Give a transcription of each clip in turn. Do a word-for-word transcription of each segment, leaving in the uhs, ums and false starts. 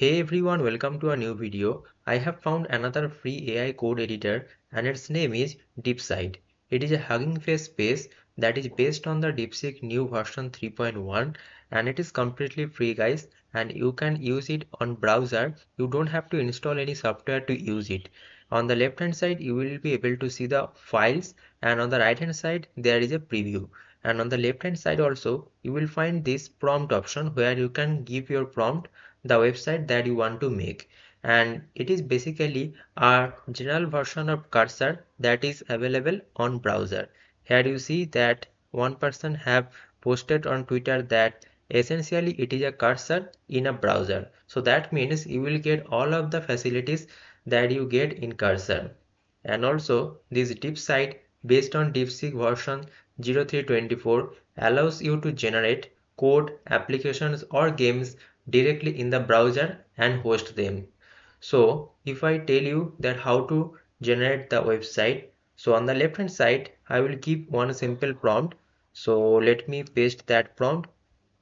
Hey everyone, welcome to a new video. I have found another free A I code editor and its name is DeepSeek. It is a hugging face space that is based on the DeepSeek new version three point one and it is completely free guys, and you can use it on browser. You don't have to install any software to use it. On the left hand side you will be able to see the files, and on the right hand side there is a preview. And on the left hand side also you will find this prompt option where you can give your prompt the website that you want to make, and it is basically a general version of Cursor that is available on browser. Here you see that one person have posted on Twitter that essentially it is a cursor in a browser, so that means you will get all of the facilities that you get in Cursor. And also this DeepSeek based on DeepSeek version zero three twenty-four allows you to generate code, applications or games directly in the browser and host them. So if I tell you that how to generate the website, so on the left hand side I will give one simple prompt. So let me paste that prompt.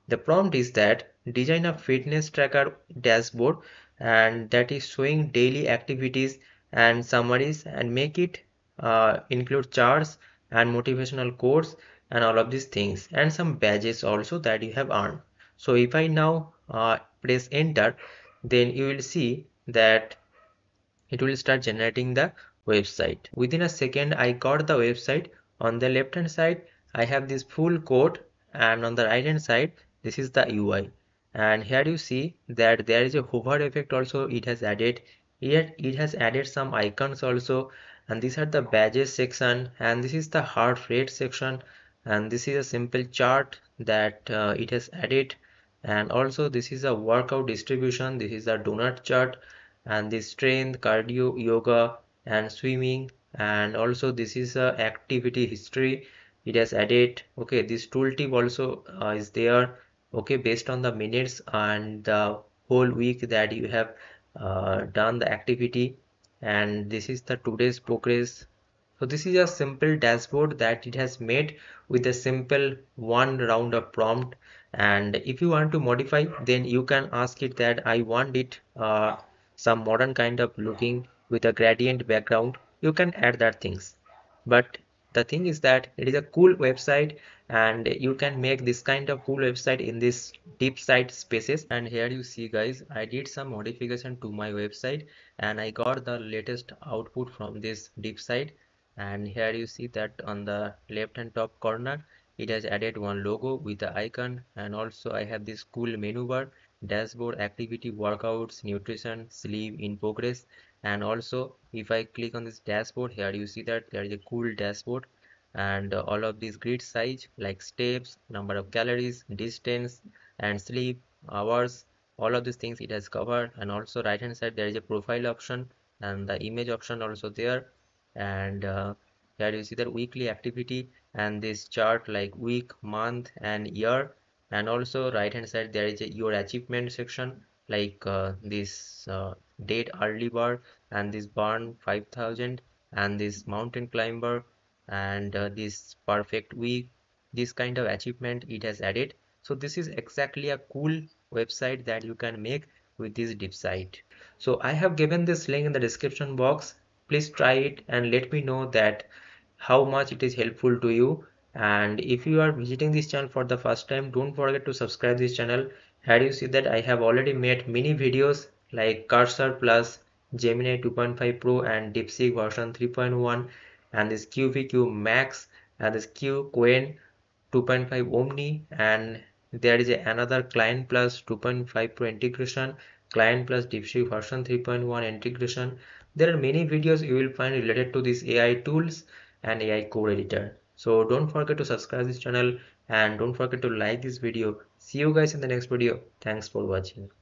The prompt is that design a fitness tracker dashboard and that is showing daily activities and summaries, and make it uh, include charts and motivational quotes and all of these things, and some badges also that you have earned. So if I now uh, press enter, then you will see that it will start generating the website. Within a second I got the website. On the left hand side I have this full code, and on the right hand side this is the U I, and here you see that there is a hover effect also it has added. Yet it has added some icons also, and these are the badges section, and this is the heart rate section, and this is a simple chart that uh, it has added, and also this is a workout distribution, this is a donut chart, and this strength, cardio, yoga and swimming, and also this is a activity history it has added. Okay, this tooltip also uh, is there, okay, based on the minutes and the whole week that you have Uh, done the activity, and this is the today's progress. So this is a simple dashboard that it has made with a simple one round of prompt, and if you want to modify then you can ask it that I want it uh, some modern kind of looking with a gradient background. You can add that things, but the thing is that it is a cool website, and you can make this kind of cool website in this DeepSeek spaces. And here you see guys, I did some modification to my website and I got the latest output from this DeepSeek. And here you see that on the left hand top corner it has added one logo with the icon, and also I have this cool menu bar, dashboard, activity, workouts, nutrition, sleep, in progress. And also if I click on this dashboard, here you see that there is a cool dashboard, and uh, all of these grid size like steps, number of calories, distance and sleep, hours, all of these things it has covered. And also right hand side there is a profile option and the image option also there, and uh, here you see that weekly activity and this chart like week, month and year. And also right hand side there is a your achievement section like uh, this uh, date early bar, and this burn five thousand, and this mountain climber, and uh, this perfect week, this kind of achievement it has added. So this is exactly a cool website that you can make with this DeepSeek. So I have given this link in the description box. Please try it and let me know that how much it is helpful to you. And if you are visiting this channel for the first time, don't forget to subscribe this channel. Here you see that I have already made mini videos like Cursor Plus, Gemini two point five Pro and DeepSeek version three point one, and this Q V Q Max, and this Q Qwen two point five Omni, and there is a, another Client Plus two point five Pro integration, Client Plus DeepSeek version three point one integration. There are many videos you will find related to these A I tools and A I code editor. So don't forget to subscribe this channel and don't forget to like this video. See you guys in the next video. Thanks for watching.